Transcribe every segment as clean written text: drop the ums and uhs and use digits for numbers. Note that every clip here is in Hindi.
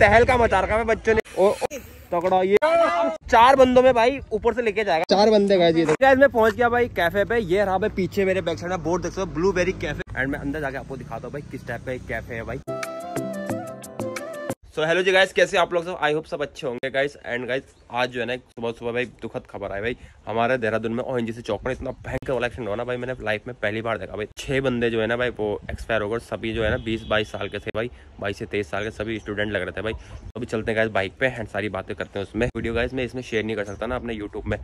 तहलका मचा रखा है बच्चों ने। तगड़ा ये चार बंदों में भाई ऊपर से लेके जाएगा, चार बंदे गए जी। गाइस मैं पहुंच गया भाई कैफे पे। ये रहा भाई पीछे मेरे बैक साइड में बोर्ड देख सकते हो, ब्लूबेरी कैफे। एंड मैं अंदर जाके आपको दिखाता हूँ भाई किस टाइप का एक कैफे है भाई। सो हेलो जी गाइस, कैसे आप लोग सब? आई होप सब अच्छे होंगे गाइस। एंड गाइस आज जो है ना सुबह सुबह भाई दुखद खबर आई भाई। हमारे देहरादून में ONGC चौक पर इतना भयंकर वाला एक्सीडेंट हुआ ना भाई, मैंने लाइफ में पहली बार देखा भाई। 6 बंदे जो है ना भाई वो एक्सपायर हो गए। सभी जो है ना 20-22 साल के थे भाई, 22 से 23 साल के सभी स्टूडेंट लग रहे थे भाई। अभी चलते हैं गाइस बाइक पे एंड सारी बातें करते हैं। उसमें वीडियो गाइस मैं इसमें शेयर नहीं कर सकता ना अपने यूट्यूब में,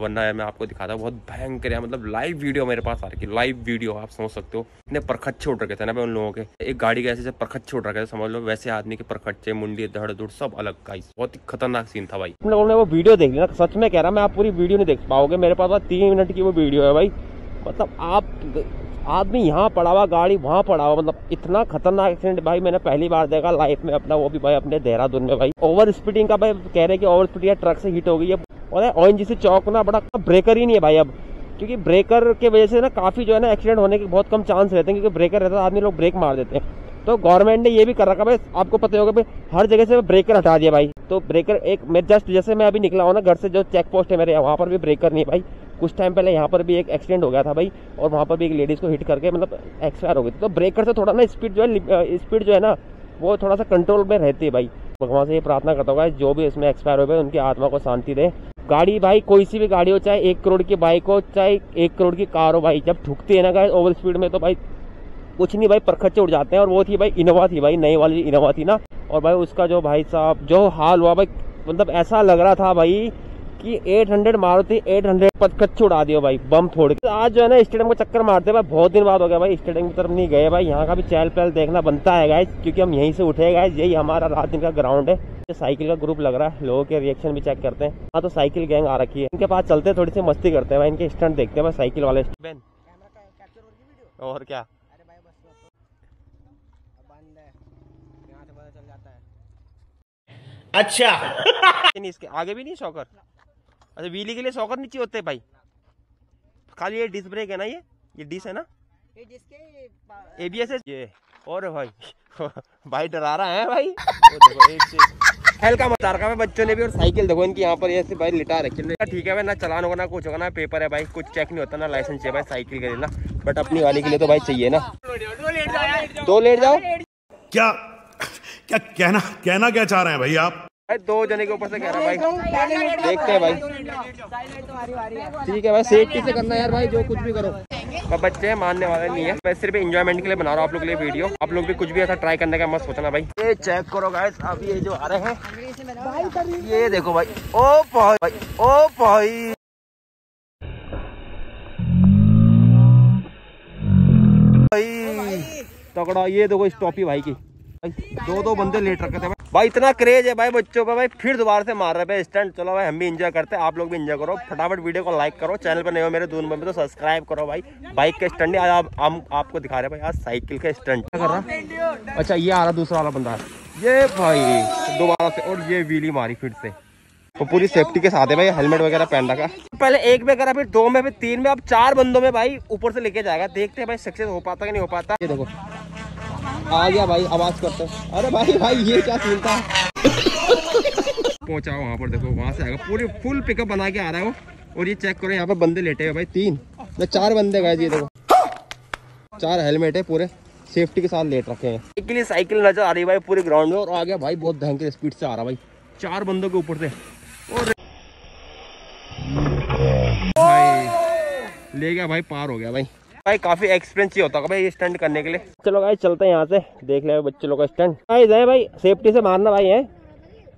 वरना मैं आपको दिखाता हूँ। बहुत भयंकर है, मतलब लाइव वीडियो मेरे पास आ रही है, लाइव वीडियो आप समझ सकते हो। इतने परखच्चे उठ रखे थे ना भाई उन लोगों के, एक गाड़ी के ऐसे परखच्चे उठ रखे थे समझ लो, वैसे आदमी के परखच्चे मुंडी धड़ धुड़ सब अलग गाइस। बहुत ही खतरनाक सीन था भाई। ने वो वीडियो देख लिया, सच में कह रहा मैं, आप पूरी वीडियो नहीं देख पाओगे। मेरे पास 3 मिनट की वो वीडियो है भाई। मतलब आप आदमी यहाँ पड़ा हुआ, गाड़ी वहाँ पड़ा हुआ, मतलब इतना खतरनाक एक्सीडेंट भाई मैंने पहली बार देखा लाइफ में अपना। वो भी भाई अपने देहरादून में भाई। ओवर स्पीडिंग का भाई कह रहे हैं कि ओवर स्पीडिंग ट्रक से हिट हो गई है। और ONGC चौक ना बड़ा ब्रेकर ही नहीं है भाई अब, क्योंकि ब्रेकर के वजह से ना काफी जो है ना एक्सीडेंट होने के बहुत कम चांस रहते हैं, क्योंकि ब्रेकर रहता है आदमी लोग ब्रेक मार देते हैं। तो गवर्नमेंट ने ये भी कर रखा भाई, आपको पता होगा भाई हर जगह से ब्रेकर हटा दिया भाई। तो ब्रेकर एक मैं जस्ट जैसे मैं अभी निकला हूँ ना घर से, जो चेक पोस्ट है मेरे वहाँ पर भी ब्रेकर नहीं है भाई। कुछ टाइम पहले यहाँ पर भी एक एक्सीडेंट हो गया था भाई, और वहाँ पर भी एक लेडीज़ को हिट करके मतलब एक्सपायर हो गई। तो ब्रेकर से थोड़ा ना स्पीड जो है ना वो थोड़ा सा कंट्रोल में रहती है भाई। भगवान से ये प्रार्थना करता होगा जो भी इसमें एक्सपायर हो गए उनकी आत्मा को शांति दे। गाड़ी भाई कोई सी भी गाड़ी हो, चाहे 1 करोड़ की बाइक हो, चाहे 1 करोड़ की कार हो भाई, जब ठुकती है ना गाड़ी ओवर स्पीड में तो भाई कुछ नहीं भाई परखच्चे उड़ जाते हैं। और वो थी भाई इनोवा थी भाई, नई वाली इनोवा थी ना। और भाई उसका जो भाई साहब जो हाल हुआ भाई, मतलब ऐसा लग रहा था भाई कि 800 मारुति 800 परखच्चे उड़ा दियो भाई बम फोड़ के। आज जो है ना स्टेडियम को चक्कर मारते भाई, बहुत दिन बाद हो गया भाई स्टेडियम की तरफ नहीं गए भाई। यहाँ का भी चहल पहल देखना बनता है गाइस, क्योंकि हम यहीं से उठे गाइस, यही हमारा रात दिन का ग्राउंड है। साइकिल का ग्रुप लग रहा है, लोगों के रिएक्शन भी चेक करते हैं। हाँ तो साइकिल गैंग आ रखी है, इनके पास चलते थोड़ी सी मस्ती करते हैं भाई, इनके स्टंट देखते हैं साइकिल वाले। और क्या अच्छा नहीं, इसके आगे भी नहीं शॉकर। अच्छा व्हीली के लिए शॉकर नीचे होते भाई, खाली ये डिस्क ब्रेक है ना, ये डिस्क है ना, ये जिसके ABS है ये। और भाई भाई डरा रहा है भाई। देखो एक से हल्का मचा रखा है बच्चों ने भी। और साइकिल देखो इनकी यहाँ पर ऐसे भाई लिटा रखी है। ठीक है भाई, ना चलान होगा ना कुछ होगा, ना पेपर है भाई, कुछ चेक नहीं होता, ना लाइसेंस है भाई साइकिल के लिए ना, बट अपनी वाली के लिए तो भाई चाहिए ना। दो लेट जाओ, क्या क्या कहना क्या चाह रहे हैं भाई आप? भाई 2 जने के ऊपर से कह रहा भाई, देखते हैं भाई। ठीक है भाई, सेफ्टी से करना यार भाई, जो कुछ भी करो। बच्चे मानने वाले नहीं है, मैं सिर्फ एंजॉयमेंट के लिए बना रहा हूँ आप लोग के लिए वीडियो। आप लोग भी कुछ भी ऐसा ट्राई करने का मत सोचना भाई। ये चेक करो गाइस, अब ये जो आ रहे हैं ये देखो भाई, ओ भाई ओ भाई। तगड़ा ये देखो स्टॉपी भाई की, दो बंदे लेट रखे थे भाई। इतना क्रेज है भाई बच्चों पे भाई, फिर दोबारा से मार रहे भाई स्टंट। चलो भाई हम भी एंजॉय करते हैं, आप लोग भी एंजॉय करो। फटाफट वीडियो को लाइक करो, चैनल पर नए हो मेरे दून में तो सब्सक्राइब करो भाई। बाइक का स्टंट आज हम आपको दिखा रहे हैं भाई, आज साइकिल का स्टंट कर रहा। अच्छा ये आ रहा दूसरा वाला बंदा, ये भाई दोबारा से, और ये व्हीली मारी फिर से। तो पूरी सेफ्टी के साथ है भाई, हेलमेट वगैरह पहन रखा। पहले 1 में करा, फिर 2 में, फिर 3 में, अब 4 बंदों में भाई ऊपर से लेके जाएगा। देखते हैं भाई सक्सेस हो पाता कि नहीं हो पाता। ये देखो आ गया भाई, आवाज करते हैं। अरे भाई ये क्या सीन था। पहुंचा वहाँ पर, देखो वहाँ से आएगा पूरी फुल पिकअप बना के आ रहा है वो। और ये चेक करो यहाँ पर बंदे लेटे हुए भाई, 4 बंदे गए जी। देखो 4 हेलमेट है, पूरे सेफ्टी के साथ लेट रखे हैं। एक के लिए साइकिल नजर आ रही है भाई पूरे ग्राउंड में। और आ गया भाई, बहुत भयंकर स्पीड से आ रहा भाई 4 बंदों के ऊपर से। और ले गया भाई, पार हो गया भाई। भाई काफी एक्सपीरियंस ही होता है भाई ये स्टंट करने के लिए। चलो भाई चलते हैं यहाँ से, देख ले बच्चे लोग का स्टंट। भाई सेफ्टी से मारना भाई है,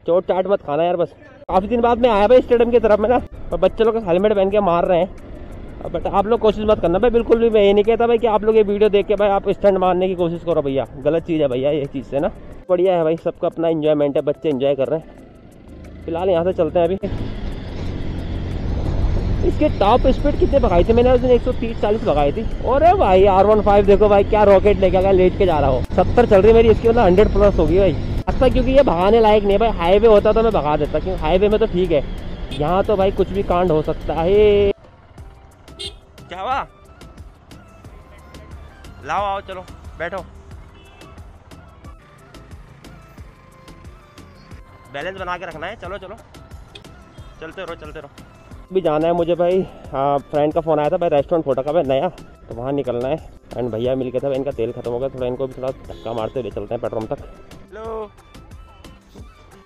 चोट चाट मत खाना यार। बस काफी दिन बाद में आया भाई स्टेडियम की तरफ में ना, पर बच्चे लोग हेलमेट पहन के मार रहे हैं। बट आप लोग कोशिश मत करना भाई बिल्कुल भी। मैं ये नहीं कहता भाई कि आप लोग ये वीडियो देख के भाई आप स्टंट मारने की कोशिश करो भैया, गलत चीज़ है भैया ये चीज़ से ना। बढ़िया है भाई, सबका अपना एंजॉयमेंट है, बच्चे एंजॉय कर रहे हैं। फिलहाल यहाँ से चलते हैं। अभी इसके टॉप स्पीड कितने भगाई थी मैंने उस दिन, 130-40 भगाई थी। और भाई R15 देखो भाई क्या रॉकेट लेके गया, लेट के जा रहा हो। 70 चल रही मेरी, इसकी मतलब 100+ होगी भाई रास्ता, क्योंकि ये भगाने लायक नहीं है भाई। हाईवे होता तो मैं भगा देता, क्योंकि हाईवे में तो ठीक है, यहाँ तो भाई कुछ भी कांड हो सकता है। क्या हुआ? लाओ आओ, चलो बैठो। बैलेंस बना के रखना है। चलो चलो चलते रहो। भी जाना है मुझे भाई, हाँ फ्रेंड का फ़ोन आया था भाई, रेस्टोरेंट फोटो का भाई नया, तो वहाँ निकलना है। एंड भैया मिल गया था, इनका तेल खत्म हो गया, थोड़ा इनको भी थोड़ा धक्का मारते हुए चलते हैं पेट्रोल तक। हेलो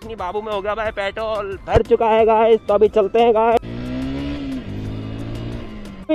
नहीं बाबू में हो गया भाई, पेट्रोल भर चुका है गाइस, तो अभी चलते हैं गाइस।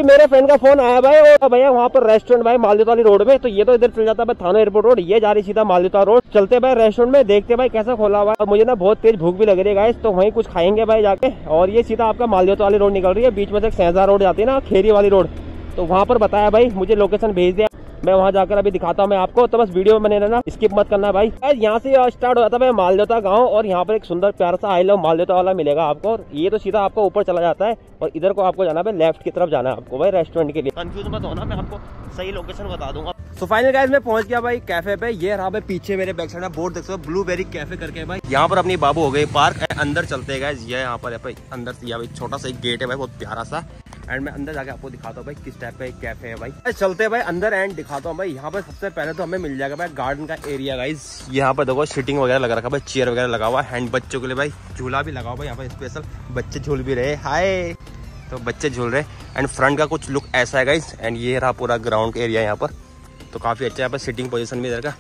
मेरे फ्रेंड का फोन आया भाई, और भैया वहाँ पर रेस्टोरेंट भाई मालदिवता वाली रोड में, तो ये तो इधर चल जाता है भाई थाना एयरपोर्ट रोड, ये जा रही सीधा मालदिवता रोड। चलते भाई रेस्टोरेंट में, देखते भाई कैसा खोला हुआ है, और मुझे ना बहुत तेज भूख भी लग रही है गाइस, तो वहीं कुछ खाएंगे भाई जाके। और ये सीधा आपका मालदिवता वाली रोड निकल रही है, बीच में से सैजा रोड जाती है ना, खेरी वाली रोड, तो वहाँ पर बताया भाई, मुझे लोकेशन भेज दिया, मैं वहाँ जाकर अभी दिखाता हूँ मैं आपको। तो बस वीडियो में बने रहना, स्किप मत करना भाई। यहाँ से स्टार्ट हो जाता है मालदेवता गांव, और यहाँ पर एक सुंदर प्यारा सा आई लव मालदेवता वाला मिलेगा आपको, और ये तो सीधा आपको ऊपर चला जाता है, और इधर को आपको जाना भाई, लेफ्ट की तरफ जाना है आपको भाई रेस्टोरेंट के लिए। कंफ्यूज मत होना, मैं आपको सही लोकेशन बता दूंगा। तो फाइनल गाइस मैं पहुंच गया भाई कैफे पे, ये रहा भाई पीछे मेरे बैक साइड में बोर्ड देख सकते हो, ब्लूबेरी कैफे करके भाई। यहाँ पर अपनी बाबू हो गई पार्क, अंदर चलते हैं गाइस। ये यहाँ पर अंदर से छोटा सा एक गेट है भाई, बहुत प्यारा सा, एंड मैं अंदर जाके आपको दिखाता हूँ भाई किस टाइप का एक कैफे है भाई। चलते हैं भाई अंदर एंड दिखाता हूँ भाई। यहाँ पर सबसे पहले तो हमें मिल जाएगा भाई गार्डन का एरिया गाइस। यहाँ पर देखो सीटिंग वगैरह लगा रखा है भाई, चेयर वगैरह लगा हुआ है, हैंड बच्चों के लिए भाई झूला भी लगा हुआ है यहाँ पर, स्पेशल बच्चे झूल भी रहे, हाय तो बच्चे झूल रहे। एंड फ्रंट का कुछ लुक ऐसा है गाइस, एंड ये रहा पूरा ग्राउंड एरिया यहाँ पर, तो काफ़ी अच्छा है भाई सीटिंग पोजिशन भी इधर का।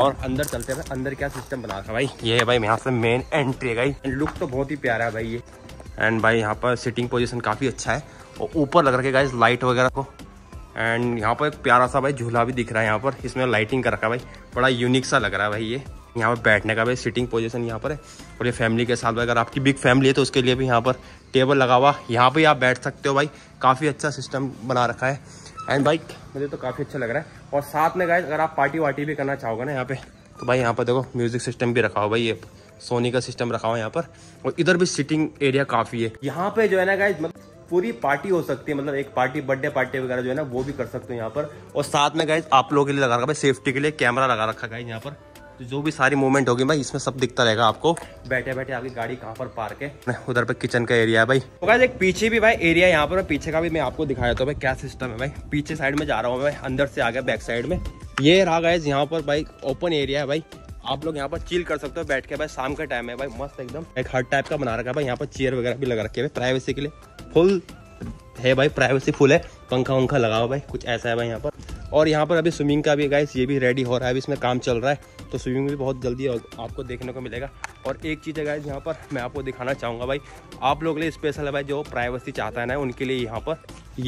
और अंदर चलते हैं भाई, अंदर क्या सिस्टम बना रखा भाई, ये है भाई यहाँ से मेन एंट्री है, एंड लुक तो बहुत ही प्यारा है भाई ये। एंड भाई यहाँ पर सीटिंग पोजिशन काफ़ी अच्छा है, और ऊपर लग रखा है गाइस लाइट वगैरह को। एंड यहाँ पर एक प्यारा सा भाई झूला भी दिख रहा है यहाँ पर, इसमें लाइटिंग कर रखा है भाई, बड़ा यूनिक सा लग रहा है भाई ये। यहाँ पर बैठने का भाई सीटिंग पोजीशन यहाँ पर है, और ये फैमिली के साथ अगर आपकी बिग फैमिली है तो उसके लिए भी यहाँ पर टेबल लगा हुआ, यहाँ पर आप बैठ सकते हो भाई, काफ़ी अच्छा सिस्टम बना रखा है। एंड भाई मुझे तो काफ़ी अच्छा लग रहा है, और साथ में गाइस अगर आप पार्टी वार्टी भी करना चाहोगे ना यहाँ पर, तो भाई यहाँ पर देखो म्यूज़िक सिस्टम भी रखा हो भाई, ये सोनी का सिस्टम रखा हुआ यहाँ पर, और इधर भी सीटिंग एरिया काफ़ी है। यहाँ पर जो है ना गाइस मतलब पूरी पार्टी हो सकती है, मतलब एक पार्टी बर्थडे पार्टी वगैरह जो है ना वो भी कर सकते हो यहाँ पर। और साथ में गाइस आप लोगों के लिए लगा रखा भाई, सेफ्टी के लिए कैमरा लगा रखा गाइस यहाँ पर, तो जो भी सारी मूवमेंट होगी भाई इसमें सब दिखता रहेगा आपको, बैठे बैठे आपकी गाड़ी कहाँ पर पार्क है, उधर पे किचन का एरिया है भाई। तो गाइस एक पीछे भी भाई एरिया यहाँ पर, पीछे का भी मैं आपको दिखा देता हूँ भाई क्या सिस्टम है भाई। पीछे साइड में जा रहा हूँ भाई, अंदर से आ गया बैक साइड में, ये रहा गाइस यहाँ पर भाई ओपन एरिया है भाई, आप लोग यहाँ पर चिल कर सकते हो बैठ के भाई, शाम का टाइम है भाई मस्त एकदम, एक हर टाइप का बना रखा है भाई। यहाँ पर चेयर वगैरह भी लगा रखी है, प्राइवेसी के लिए फुल है भाई, प्राइवेसी फुल है, पंखा वंखा लगा हुआ भाई, कुछ ऐसा है भाई यहाँ पर। और यहाँ पर अभी स्विमिंग का भी गाइस ये भी रेडी हो रहा है, अभी इसमें काम चल रहा है, तो स्विमिंग भी बहुत जल्दी आपको देखने को मिलेगा। और एक चीज़ है गाइस यहाँ पर मैं आपको दिखाना चाहूँगा भाई, आप लोगों के लिए स्पेशल है भाई, जो प्राइवेसी चाहता है ना उनके लिए यहाँ पर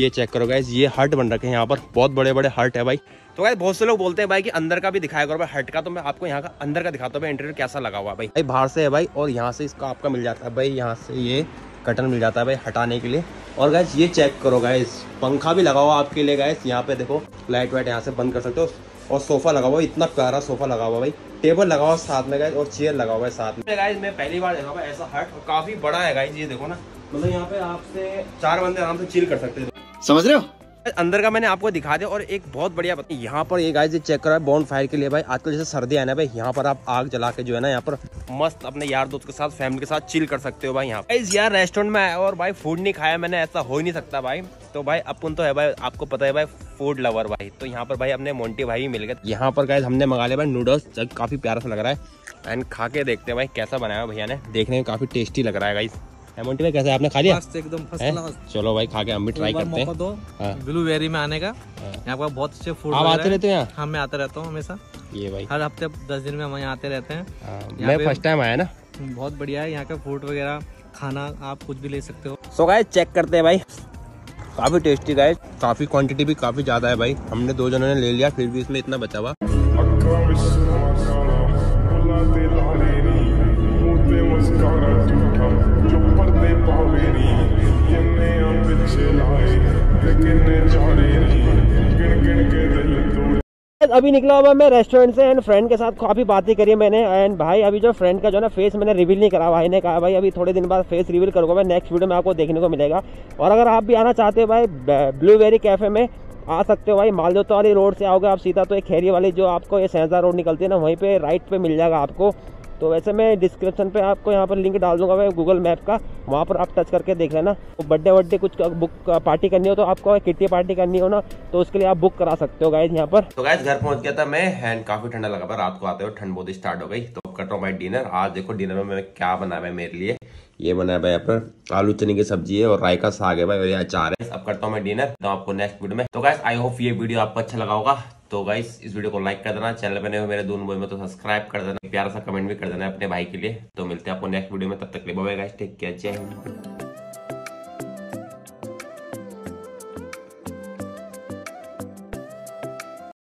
ये चेक करो गाइस, ये हर्ट बन रखे हैं यहाँ पर, बहुत बड़े बड़े हर्ट है भाई। तो गाइस बहुत से लोग बोलते हैं भाई कि अंदर का भी दिखाया करो भाई हर्ट का, तो मैं आपको यहाँ का अंदर का दिखाता हूँ भाई, इंटीरियर कैसा लगा हुआ है भाई। बाहर से है भाई, और यहाँ से इसका आपका मिल जाता है भाई, यहाँ से ये कटन मिल जाता है भाई हटाने के लिए। और गाइस ये चेक करो गाइस, पंखा भी लगा हुआ आपके लिए गाइस, यहाँ पे देखो लाइट वाइट यहाँ से बंद कर सकते हो। और सोफा लगा हुआ, इतना प्यारा सोफा लगा हुआ भाई, टेबल लगा हुआ साथ में गाइस, और चेयर लगा हुआ है साथ में गाइस। मैं पहली बार देखा ऐसा हट, और काफी बड़ा है गाइस ये देखो ना, मतलब यहाँ पे आपसे 4 बंदे आराम से चिल कर सकते हैं, समझ रहे हो। अंदर का मैंने आपको दिखा दिया, और एक बहुत बढ़िया यहाँ पर ये गाइस चेक करा है बॉन फायर के लिए भाई, आजकल जैसे सर्दी है ना भाई, यहाँ पर आप आग जला के जो है ना यहाँ पर मस्त अपने यार दोस्त के साथ फैमिली के साथ चिल कर सकते हो भाई। यहाँ गाइस यार रेस्टोरेंट में आया और भाई फूड नहीं खाया मैंने, ऐसा हो ही नहीं सकता भाई। तो भाई अपन तो है भाई, आपको पता है भाई फूड लवर भाई, तो यहाँ पर भाई अपने मोंटी भाई मिल गए। यहाँ पर गाइस हमने मंगा लिया भाई नूडल्स, काफी प्यारा सा लग रहा है, एंड खा के देखते हैं भाई कैसा बनाया भैया ने, देखने में काफी टेस्टी लग रहा है गाइस। मोंटी भाई कैसे आपने खा लिया? एकदम फर्स्ट क्लास। चलो भाई खा के हम भी ट्राई करते हैं। ब्लूबेरी में आने का, यहाँ पर बहुत अच्छे फूड आप आते रहते हैं? हाँ मैं आता रहता हूँ हमेशा, ये भाई हर हफ्ते 10 दिन में हम यहाँ आते रहते हैं, मैं फर्स्ट टाइम आया ना, बहुत बढ़िया है यहाँ का फूड वगैरह, खाना आप कुछ भी ले सकते हो। सो गाइस चेक करते हैं भाई, काफी टेस्टी गाइस, काफी क्वान्टिटी भी काफी ज्यादा है भाई, हमने 2 जनों ने ले लिया फिर भी इसमें इतना बचा हुआ। अभी निकला हुआ मैं रेस्टोरेंट से, एंड फ्रेंड के साथ काफ़ी बातें करी है मैंने। एंड भाई अभी जो फ्रेंड का जो ना फेस मैंने रिवील नहीं करा, भाई ने कहा भाई अभी थोड़े दिन बाद फेस रिवील करूँगा भाई, नेक्स्ट वीडियो में आपको देखने को मिलेगा। और अगर आप भी आना चाहते हो भाई ब्लूबेरी कैफ़े में आ सकते हो भाई, मालदेवता वाली रोड से आओगे आप सीधा तो एक खेरी वाली जो आपको ये सैजा रोड निकलती है ना, वहीं पर राइट पर मिल जाएगा आपको। तो वैसे मैं डिस्क्रिप्शन पे आपको यहाँ पर लिंक डाल दूंगा भाई गूगल मैप का, वहाँ पर आप टच करके देख लेना। तो बर्थडे वर्थडे कुछ बुक पार्टी करनी हो तो आपको किट्टी पार्टी करनी हो ना, तो उसके लिए आप बुक करा सकते हो गाइस यहाँ पर। तो गाइस घर पहुँच गया था मैं, एंड काफी ठंडा लगा, पर रात को आते हुए ठंड बहुत स्टार्ट हो गई, तो कर रहा हूँ भाई डिनर। आज देखो डिनर में मैं क्या बनाया है मेरे लिए, ये बनाया भाई अपना आलू चने की सब्जी है और राय का साग है भाई और ये अचार है। अब करता हूँ मैं डिनर, तो आपको नेक्स्ट वीडियो में। तो गाइस आई होप ये वीडियो आपको अच्छा लगा होगा। तो गाइस इस वीडियो को लाइक कर देना, चैनल पर नए हो मेरे दोनों भाई में तो सब्सक्राइब कर देना, प्यारा सा कमेंट भी कर देना अपने भाई के लिए। तो मिलते हैं आपको नेक्स्ट वीडियो में, तब तक ले बाय गाइस, टेक केयर, जय हिंद।